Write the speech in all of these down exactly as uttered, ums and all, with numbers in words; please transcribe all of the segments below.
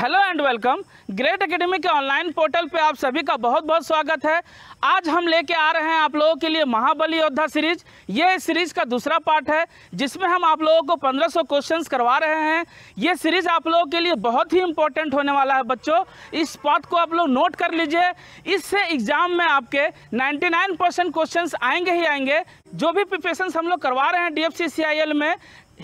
Hello and welcome. Great academy के online portal पे आप सभी का बहुत बहुत स्वागत है। आज हम लेके आ रहे हैं आप लोगों के लिए महाबली योद्धा सीरीज। ये सीरीज का दूसरा पार्ट है जिसमें हम आप लोगों को पंद्रह सौ क्वेश्चंस करवा रहे हैं। ये सीरीज आप लोगों के लिए बहुत ही इंपॉर्टेंट होने वाला है बच्चों। इस बात को आप लोग नोट कर लीजिए, इससे एग्जाम में आपके नाइन्टी नाइन परसेंट क्वेश्चंस आएंगे ही आएंगे। जो भी प्रिपरेशन हम लोग करवा रहे हैं D F C C I L में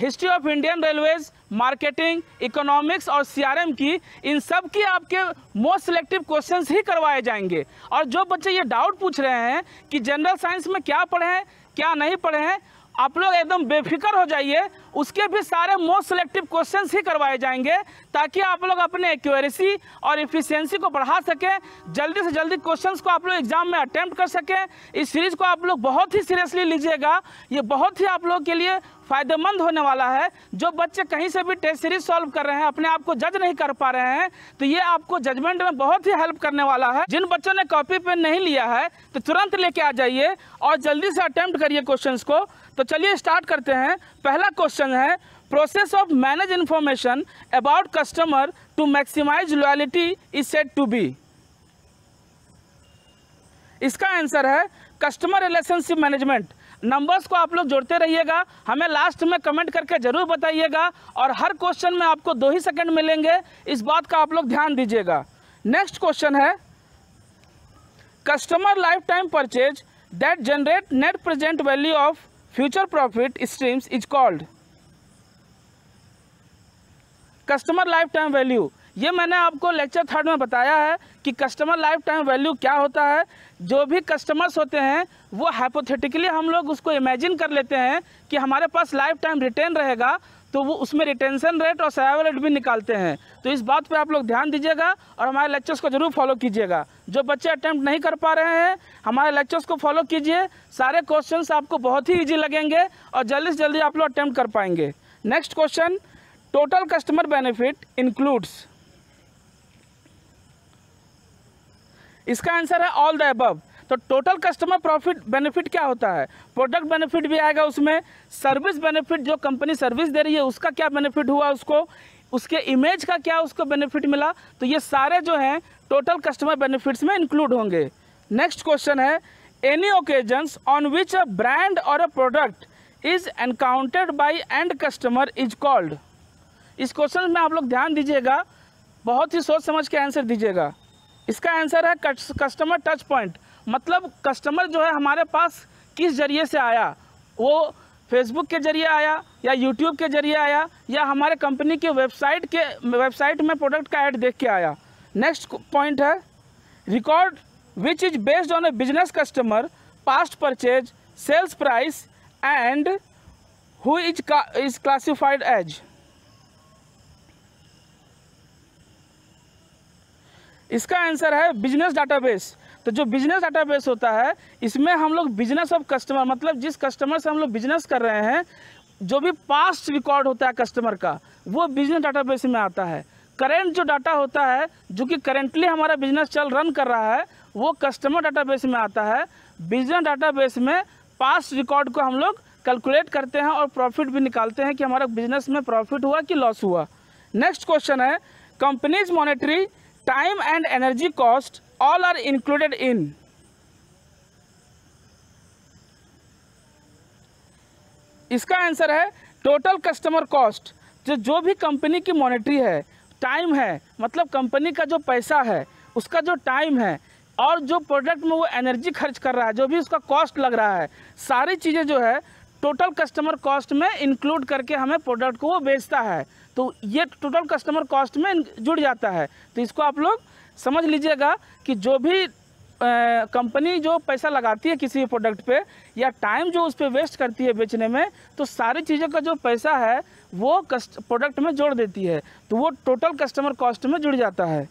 history of Indian railways, marketing, economics और सी आर एम की, इन सब की आपके मोस्ट सिलेक्टिव क्वेश्चंस ही करवाए जाएंगे। और जो बच्चे ये डाउट पूछ रहे हैं कि जनरल साइंस में क्या पढ़े हैं क्या नहीं पढ़े हैं, आप लोग एकदम बेफिक्र हो जाइए, उसके भी सारे मोस्ट सिलेक्टिव क्वेश्चंस ही करवाए जाएंगे ताकि आप लोग अपने एक्यूरेसी और एफिशिएंसी को बढ़ा सकें, जल्दी से जल्दी क्वेश्चंस को आप लोग एग्जाम में अटेम्प्ट कर सकें। इस सीरीज़ को आप लोग बहुत ही सीरियसली लीजिएगा, ये बहुत ही आप लोग के लिए फ़ायदेमंद होने वाला है। जो बच्चे कहीं से भी टेस्ट सीरीज सॉल्व कर रहे हैं, अपने आप को जज नहीं कर पा रहे हैं, तो ये आपको जजमेंट में बहुत ही हेल्प करने वाला है। जिन बच्चों ने कॉपी पेन नहीं लिया है तो तुरंत लेके आ जाइए और जल्दी से अटेम्प्ट करिए क्वेश्चंस को। तो चलिए स्टार्ट करते हैं। पहला क्वेश्चन है process of manage information about customer to maximise loyalty is said to be. इसका आंसर है कस्टमर रिलेशनशिप मैनेजमेंट। नंबर्स को आप लोग जोड़ते रहिएगा, हमें लास्ट में कमेंट करके ज़रूर बताइएगा। और हर क्वेश्चन में आपको दो ही सेकंड मिलेंगे, इस बात का आप लोग ध्यान दीजिएगा। नेक्स्ट क्वेश्चन है customer life time purchase that generate net present value of future profit streams is called. Customer life time value, ये मैंने आपको लेक्चर थर्ड में बताया है कि कस्टमर लाइफ टाइम वैल्यू क्या होता है। जो भी कस्टमर्स होते हैं वो हाइपोथेटिकली हम लोग उसको इमेजिन कर लेते हैं कि हमारे पास लाइफ टाइम रिटेन रहेगा, तो वो उसमें रिटेंशन रेट और सर्वाइवल रेट भी निकालते हैं। तो इस बात पे आप लोग ध्यान दीजिएगा और हमारे लेक्चर्स को जरूर फॉलो कीजिएगा। जो बच्चे अटेम्प्ट नहीं कर पा रहे हैं, हमारे लेक्चर्स को फॉलो कीजिए, सारे क्वेश्चंस आपको बहुत ही ईजी लगेंगे और जल्दी से जल्दी आप लोग अटेम्प्ट कर पाएंगे। Next question, total customer benefit includes. इसका आंसर है ऑल द अबव। तो टोटल कस्टमर प्रॉफिट बेनिफिट क्या होता है? प्रोडक्ट बेनिफिट भी आएगा उसमें, सर्विस बेनिफिट, जो कंपनी सर्विस दे रही है उसका क्या बेनिफिट हुआ उसको, उसके इमेज का क्या उसको बेनिफिट मिला, तो ये सारे जो हैं टोटल कस्टमर बेनिफिट्स में इंक्लूड होंगे। नेक्स्ट क्वेश्चन है any occasions on which a brand or a product is encountered by end customer is called. इस क्वेश्चन में आप लोग ध्यान दीजिएगा, बहुत ही सोच समझ के आंसर दीजिएगा। इसका आंसर है कस्टमर टच पॉइंट। मतलब कस्टमर जो है हमारे पास किस जरिए से आया, वो फेसबुक के जरिए आया या यूट्यूब के जरिए आया या हमारे कंपनी के वेबसाइट के वेबसाइट में प्रोडक्ट का ऐड देख के आया। नेक्स्ट पॉइंट है record which is based on a business customer past purchase sales price and who is is classified as. इसका आंसर है बिजनेस डाटाबेस। तो जो बिजनेस डाटाबेस होता है इसमें हम लोग बिजनेस ऑफ कस्टमर, मतलब जिस कस्टमर से हम लोग बिजनेस कर रहे हैं, जो भी पास्ट रिकॉर्ड होता है कस्टमर का वो बिजनेस डाटाबेस में आता है। करेंट जो डाटा होता है, जो कि करेंटली हमारा बिजनेस चल रन कर रहा है, वो कस्टमर डाटाबेस में आता है। बिजनेस डाटाबेस में पास्ट रिकॉर्ड को हम लोग कैलकुलेट करते हैं और प्रॉफिट भी निकालते हैं कि हमारा बिजनेस में प्रॉफिट हुआ कि लॉस हुआ। नेक्स्ट क्वेश्चन है companies monetary time and energy cost all are included in. इसका आंसर है टोटल कस्टमर कॉस्ट। जो जो भी कंपनी की मॉनेटरी है, टाइम है, मतलब कंपनी का जो पैसा है उसका जो टाइम है, और जो प्रोडक्ट में वो एनर्जी खर्च कर रहा है, जो भी उसका कॉस्ट लग रहा है, सारी चीज़ें जो है टोटल कस्टमर कॉस्ट में इंक्लूड करके हमें प्रोडक्ट को वो बेचता है, तो ये टोटल कस्टमर कॉस्ट में जुड़ जाता है। तो इसको आप लोग समझ लीजिएगा कि जो भी कंपनी जो पैसा लगाती है किसी प्रोडक्ट पे या टाइम जो उस पर वेस्ट करती है बेचने में, तो सारी चीज़ों का जो पैसा है वो प्रोडक्ट में जोड़ देती है, तो वो टोटल कस्टमर कॉस्ट में जुड़ जाता है।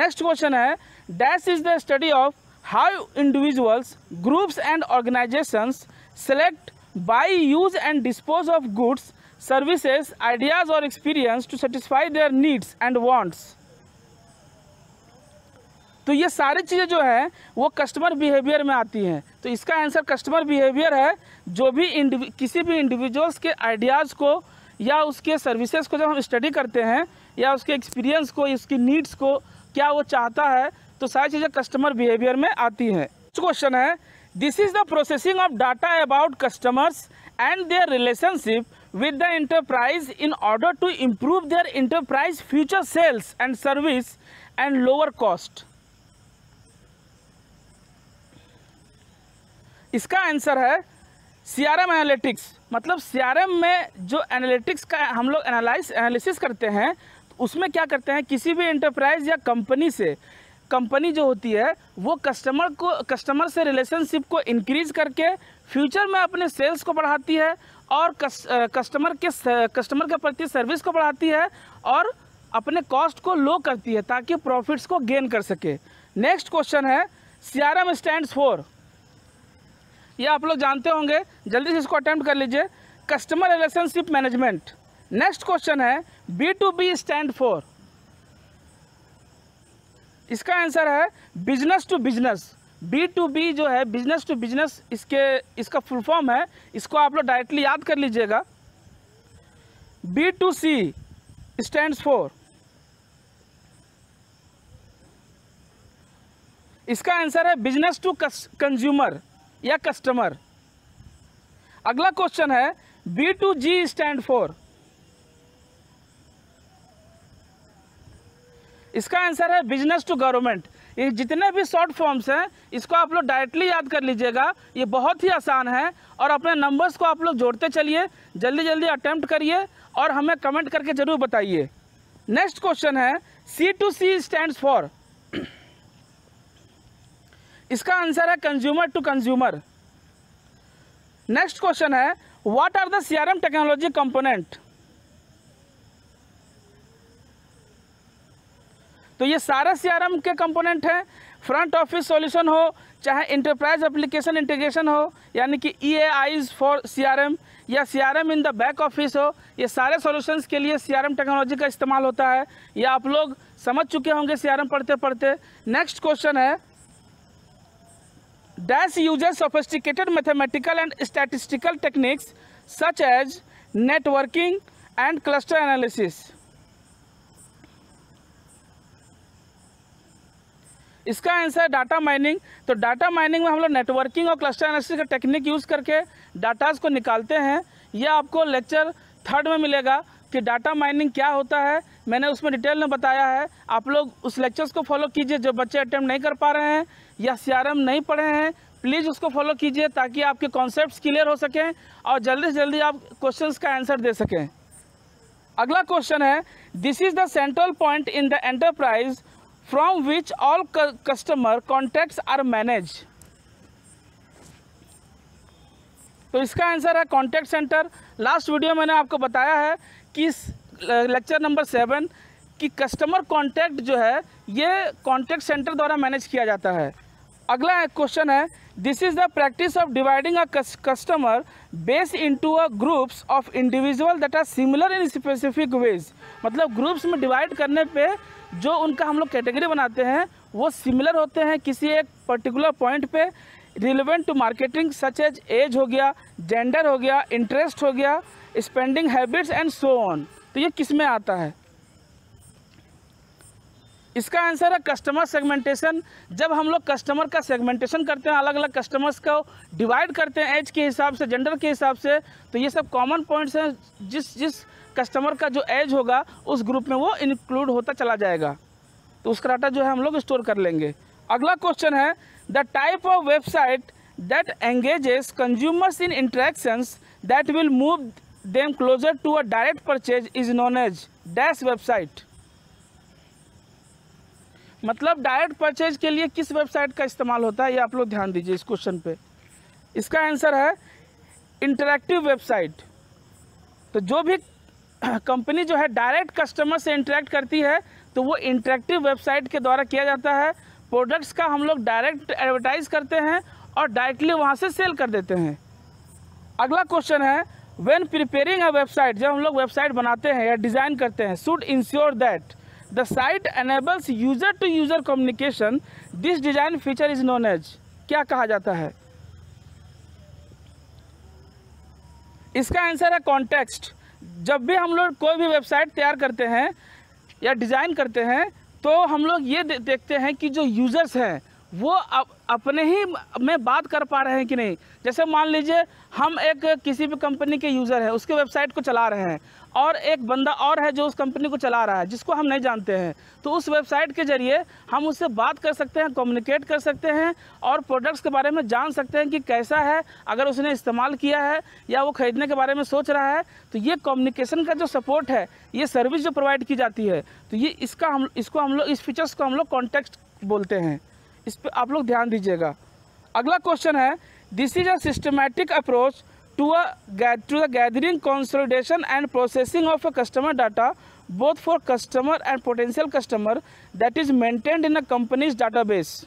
नेक्स्ट क्वेश्चन है dash is the study of how individuals groups and organisations select buy use and dispose of goods services ideas और experience to satisfy their needs and wants. तो ये सारी चीज़ें जो हैं वो कस्टमर बिहेवियर में आती हैं। तो इसका आंसर कस्टमर बिहेवियर है। जो भी किसी भी इंडिविजुअल्स के आइडियाज़ को या उसके सर्विसेज को जब हम स्टडी करते हैं, या उसके एक्सपीरियंस को, इसकी नीड्स को, क्या वो चाहता है, तो सारी चीज़ें कस्टमर बिहेवियर में आती हैं। नेक्स्ट क्वेश्चन है, this is the processing of data about customers and their relationship with the enterprise in order to improve their enterprise future sales and service and lower cost. इसका answer है CRM analytics. मतलब CRM में जो analytics का हम लोग analyse analysis करते हैं, उसमें क्या करते हैं, किसी भी एंटरप्राइज या कंपनी से, कंपनी जो होती है वो कस्टमर को, कस्टमर से रिलेशनशिप को इंक्रीज करके फ्यूचर में अपने सेल्स को बढ़ाती है और कस, कस्टमर के कस्टमर के प्रति सर्विस को बढ़ाती है और अपने कॉस्ट को लो करती है ताकि प्रॉफिट्स को गेन कर सके। नेक्स्ट क्वेश्चन है, सीआरएम स्टैंड्स फॉर, यह आप लोग जानते होंगे, जल्दी से इसको अटेम्प्ट कर लीजिए, customer relationship management. Next question है, B to B stand for, इसका आंसर है business to business. B to B जो है बिजनेस टू बिजनेस, इसके इसका फुल फॉर्म है, इसको आप लोग डायरेक्टली याद कर लीजिएगा। B to C stands for, इसका आंसर है बिजनेस टू कंज्यूमर या कस्टमर। अगला क्वेश्चन है, B to G stand for, इसका आंसर है बिजनेस टू गवर्नमेंट। ये जितने भी शॉर्ट फॉर्म्स हैं इसको आप लोग डायरेक्टली याद कर लीजिएगा, ये बहुत ही आसान है और अपने नंबर्स को आप लोग जोड़ते चलिए, जल्दी जल्दी अटेम्प्ट करिए और हमें कमेंट करके ज़रूर बताइए। नेक्स्ट क्वेश्चन है, C to C stands for, इसका आंसर है consumer to consumer. Next question है, what are the CRM technology component, तो ये सारे सीआरएम के कंपोनेंट हैं, फ्रंट ऑफिस सॉल्यूशन हो, चाहे इंटरप्राइज एप्लीकेशन इंटीग्रेशन हो, यानी कि ईएआईज फॉर सीआरएम, या CRM in the back office हो, ये सारे सॉल्यूशंस के लिए सीआरएम टेक्नोलॉजी का इस्तेमाल होता है, ये आप लोग समझ चुके होंगे सीआरएम पढ़ते पढ़ते। नेक्स्ट क्वेश्चन है, dash uses sophisticated mathematical and statistical techniques such as networking and cluster analysis, इसका आंसर डाटा माइनिंग। तो डाटा माइनिंग में हम लोग नेटवर्किंग और क्लस्टर एनालिसिस का टेक्निक यूज़ करके डाटाज को निकालते हैं। यह आपको लेक्चर थर्ड में मिलेगा कि डाटा माइनिंग क्या होता है, मैंने उसमें डिटेल में बताया है, आप लोग उस लेक्चर्स को फॉलो कीजिए। जो बच्चे अटेम्प्ट नहीं कर पा रहे हैं या सीआरएम नहीं पढ़े हैं, प्लीज़ उसको फॉलो कीजिए ताकि आपके कॉन्सेप्ट्स क्लियर हो सकें और जल्दी से जल्दी आप क्वेश्चंस का आंसर दे सकें। अगला क्वेश्चन है, this is the central point in the enterprise from which all customer contacts are manage, तो इसका आंसर है कॉन्टैक्ट सेंटर। लास्ट वीडियो मैंने आपको बताया है कि लेक्चर नंबर सेवन कि कस्टमर कॉन्टैक्ट जो है ये कॉन्टैक्ट सेंटर द्वारा मैनेज किया जाता है। अगला क्वेश्चन है, this is the practice of dividing a customer base into a groups of individual that are similar in specific ways, मतलब ग्रुप्स में डिवाइड करने पे जो उनका हम लोग कैटेगरी बनाते हैं वो सिमिलर होते हैं किसी एक पर्टिकुलर पॉइंट पे, relevant to marketing such as age हो गया, जेंडर हो गया, इंटरेस्ट हो गया, spending habits and so on. तो ये किस में आता है, इसका आंसर है कस्टमर सेगमेंटेशन। जब हम लोग कस्टमर का सेगमेंटेशन करते हैं, अलग अलग कस्टमर्स को डिवाइड करते हैं एज के हिसाब से, जेंडर के हिसाब से, तो ये सब कॉमन पॉइंट्स हैं, जिस जिस कस्टमर का जो एज होगा उस ग्रुप में वो इंक्लूड होता चला जाएगा, तो उसका डाटा जो है हम लोग स्टोर कर लेंगे। अगला क्वेश्चन है, the type of website that engages consumers in interactions that will move them closer to a direct purchase is known as dash website, मतलब डायरेक्ट परचेज के लिए किस वेबसाइट का इस्तेमाल होता है, ये आप लोग ध्यान दीजिए इस क्वेश्चन पे। इसका आंसर है इंटरैक्टिव वेबसाइट। तो जो भी कंपनी जो है डायरेक्ट कस्टमर से इंटरेक्ट करती है तो वो इंटरैक्टिव वेबसाइट के द्वारा किया जाता है, प्रोडक्ट्स का हम लोग डायरेक्ट एडवर्टाइज करते हैं और डायरेक्टली वहाँ से सेल कर देते हैं। अगला क्वेश्चन है, व्हेन प्रिपेयरिंग अ वेबसाइट, जब हम लोग वेबसाइट बनाते हैं या डिज़ाइन करते हैं, should ensure that The site enables user-to-user communication. This design feature is known as, क्या कहा जाता है, इसका आंसर है कॉन्टेक्स्ट। जब भी हम लोग कोई भी वेबसाइट तैयार करते हैं या डिज़ाइन करते हैं तो हम लोग ये देखते हैं कि जो यूज़र्स हैं वो अप, अपने ही में बात कर पा रहे हैं कि नहीं। जैसे मान लीजिए हम एक किसी भी कंपनी के यूज़र हैं, उसके वेबसाइट को चला रहे हैं और एक बंदा और है जो उस कंपनी को चला रहा है जिसको हम नहीं जानते हैं, तो उस वेबसाइट के ज़रिए हम उससे बात कर सकते हैं, कम्युनिकेट कर सकते हैं और प्रोडक्ट्स के बारे में जान सकते हैं कि कैसा है, अगर उसने इस्तेमाल किया है या वो ख़रीदने के बारे में सोच रहा है। तो ये कम्युनिकेशन का जो सपोर्ट है, ये सर्विस जो प्रोवाइड की जाती है, तो ये इसका हम इसको हम लोग इस फीचर्स को हम लोग कॉन्टेक्स्ट बोलते हैं। इस पर आप लोग ध्यान दीजिएगा। अगला क्वेश्चन है, this is a systematic approach to a to the gathering, consolidation and processing of a customer data both for customer and potential customer that is maintained in a company's database.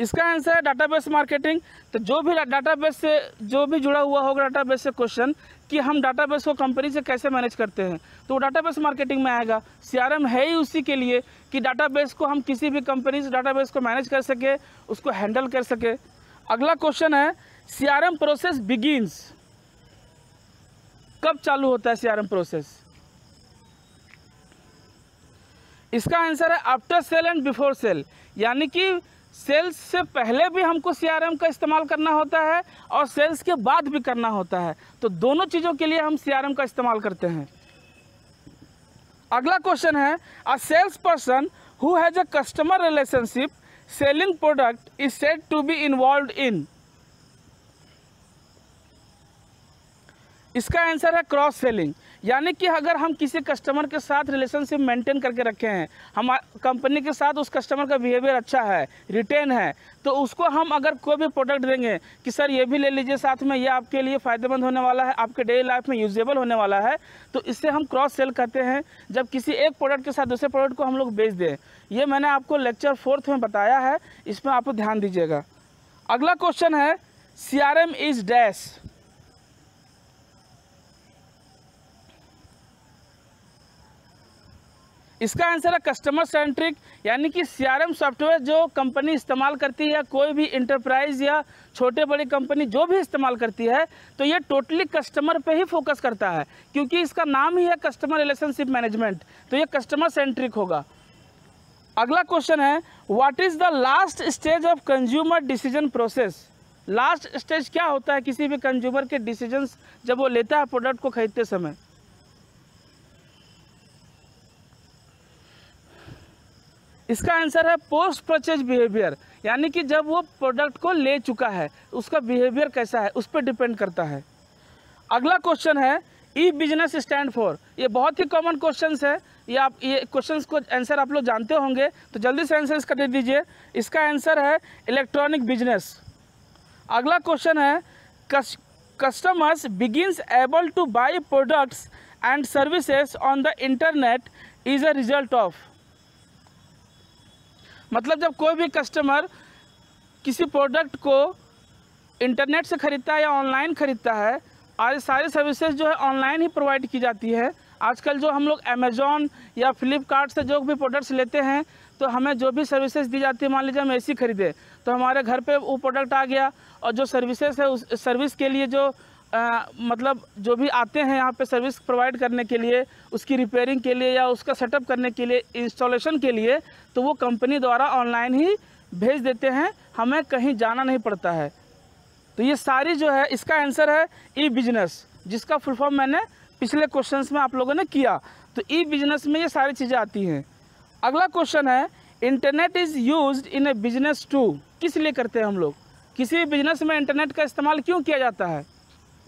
इसका answer है database marketing. तो जो भी database से जो भी जुड़ा हुआ होगा डाटाबेस से क्वेश्चन कि हम डाटाबेस को कंपनी से कैसे मैनेज करते हैं, तो डाटाबेस मार्केटिंग में आएगा। सीआरएम है ही उसी के लिए कि डाटाबेस को हम किसी भी कंपनी से डाटाबेस को मैनेज कर सके, उसको हैंडल कर सके। अगला क्वेश्चन है, सीआरएम प्रोसेस बिगिंस, कब चालू होता है सीआरएम प्रोसेस? इसका आंसर है after sale and before sale, यानी कि सेल्स से पहले भी हमको सीआरएम का इस्तेमाल करना होता है और सेल्स के बाद भी करना होता है, तो दोनों चीज़ों के लिए हम सीआरएम का इस्तेमाल करते हैं। अगला क्वेश्चन है, a sales person who has a customer relationship selling product is said to be involved in. इसका आंसर है क्रॉस सेलिंग, यानी कि अगर हम किसी कस्टमर के साथ रिलेशनशिप मेंटेन करके रखे हैं, हम कंपनी के साथ उस कस्टमर का बिहेवियर अच्छा है, रिटेन है, तो उसको हम अगर कोई भी प्रोडक्ट देंगे कि सर ये भी ले लीजिए साथ में, ये आपके लिए फ़ायदेमंद होने वाला है, आपके डेली लाइफ में यूजेबल होने वाला है, तो इससे हम क्रॉस सेल कहते हैं, जब किसी एक प्रोडक्ट के साथ दूसरे प्रोडक्ट को हम लोग बेच दें। ये मैंने आपको लेक्चर फोर्थ में बताया है, इसमें आप ध्यान दीजिएगा। अगला क्वेश्चन है, C R M is dash. इसका आंसर है कस्टमर सेंट्रिक, यानी कि सीआरएम सॉफ्टवेयर जो कंपनी इस्तेमाल करती है, कोई भी इंटरप्राइज या छोटे बड़ी कंपनी जो भी इस्तेमाल करती है, तो ये टोटली कस्टमर पे ही फोकस करता है, क्योंकि इसका नाम ही है कस्टमर रिलेशनशिप मैनेजमेंट, तो ये कस्टमर सेंट्रिक होगा। अगला क्वेश्चन है, what is the last stage of consumer decision process. Last stage क्या होता है किसी भी कंज्यूमर के डिसीजंस जब वो लेता है प्रोडक्ट को खरीदते समय? इसका आंसर है पोस्ट परचेज बिहेवियर, यानी कि जब वो प्रोडक्ट को ले चुका है उसका बिहेवियर कैसा है उस पर डिपेंड करता है। अगला क्वेश्चन है, ई बिजनेस स्टैंड फॉर। ये बहुत ही कॉमन क्वेश्चंस है, ये आप ये क्वेश्चंस को आंसर आप लोग जानते होंगे, तो जल्दी से आंसर इसका दे दीजिए। इसका आंसर है इलेक्ट्रॉनिक बिजनेस। अगला क्वेश्चन है, कस, customers begins able to buy products and services on the internet is a result of. मतलब जब कोई भी कस्टमर किसी प्रोडक्ट को इंटरनेट से ख़रीदता है या ऑनलाइन ख़रीदता है, आज सारी सर्विसेज जो है ऑनलाइन ही प्रोवाइड की जाती है। आजकल जो हम लोग अमेज़ॉन या फ्लिपकार्ट से जो भी प्रोडक्ट्स लेते हैं, तो हमें जो भी सर्विसेज दी जाती है, मान लीजिए हम एसी खरीदे तो हमारे घर पे वो प्रोडक्ट आ गया, और जो सर्विसेज है उस सर्विस के लिए जो आ, मतलब जो भी आते हैं यहाँ पे सर्विस प्रोवाइड करने के लिए, उसकी रिपेयरिंग के लिए या उसका सेटअप करने के लिए, इंस्टॉलेशन के लिए, तो वो कंपनी द्वारा ऑनलाइन ही भेज देते हैं, हमें कहीं जाना नहीं पड़ता है। तो ये सारी जो है, इसका आंसर है ई बिजनेस, जिसका फुल फॉर्म मैंने पिछले क्वेश्चंस में आप लोगों ने किया। तो ई बिजनेस में ये सारी चीज़ें आती हैं। अगला क्वेश्चन है, internet is use in a business to. किस लिए करते हैं हम लोग, किसी भी बिजनेस में इंटरनेट का इस्तेमाल क्यों किया जाता है?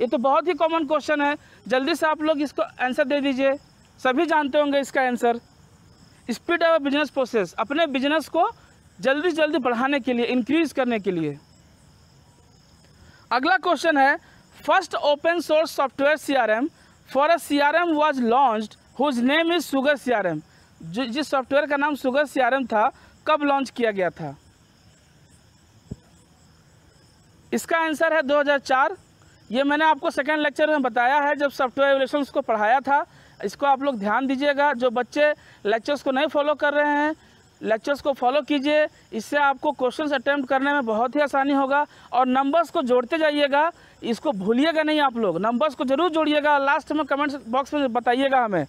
ये तो बहुत ही कॉमन क्वेश्चन है, जल्दी से आप लोग इसको आंसर दे दीजिए, सभी जानते होंगे इसका answer. Speed of business process, अपने बिजनेस को जल्दी से जल्दी बढ़ाने के लिए, इंक्रीज करने के लिए। अगला क्वेश्चन है, first open source software CRM for a CRM was launched whose name is Sugar CRM. जो जिस सॉफ्टवेयर का नाम सुगर सीआरएम था, कब लॉन्च किया गया था? इसका आंसर है दो हज़ार चार। ये मैंने आपको सेकंड लेक्चर में बताया है जब सॉफ्टवेयर एवोल्यूशन को पढ़ाया था। इसको आप लोग ध्यान दीजिएगा, जो बच्चे लेक्चर्स को नहीं फॉलो कर रहे हैं लेक्चर्स को फॉलो कीजिए, इससे आपको क्वेश्चंस अटेम्प्ट करने में बहुत ही आसानी होगा। और नंबर्स को जोड़ते जाइएगा, इसको भूलिएगा नहीं आप लोग, नंबर्स को जरूर जोड़िएगा। लास्ट में कमेंट्स बॉक्स में बताइएगा हमें।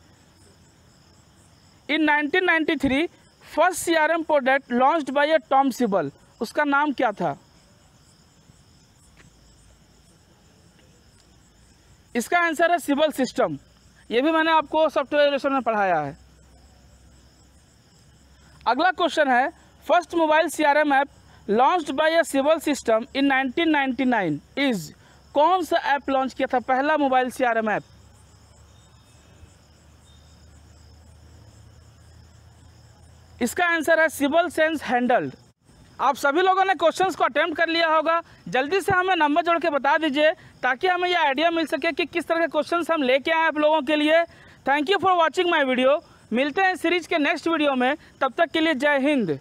In nineteen ninety three first CRM product launched by a Tom Siebel, उसका नाम क्या था? इसका आंसर है सिबल सिस्टम। ये भी मैंने आपको सॉफ्टवेयर एवोल्यूशन में पढ़ाया है। अगला क्वेश्चन है, first mobile CRM app launched by a Siebel system in nineteen ninety nine is, कौन सा ऐप लॉन्च किया था पहला मोबाइल सीआरएम ऐप? इसका आंसर है सिबल सेंस हैंडल्ड। आप सभी लोगों ने क्वेश्चंस को अटेम्प्ट कर लिया होगा, जल्दी से हमें नंबर जोड़ के बता दीजिए ताकि हमें यह आइडिया मिल सके कि किस तरह के क्वेश्चंस हम लेके आए आप लोगों के लिए। Thank you for watching my video. मिलते हैं सीरीज के नेक्स्ट वीडियो में, तब तक के लिए जय हिंद।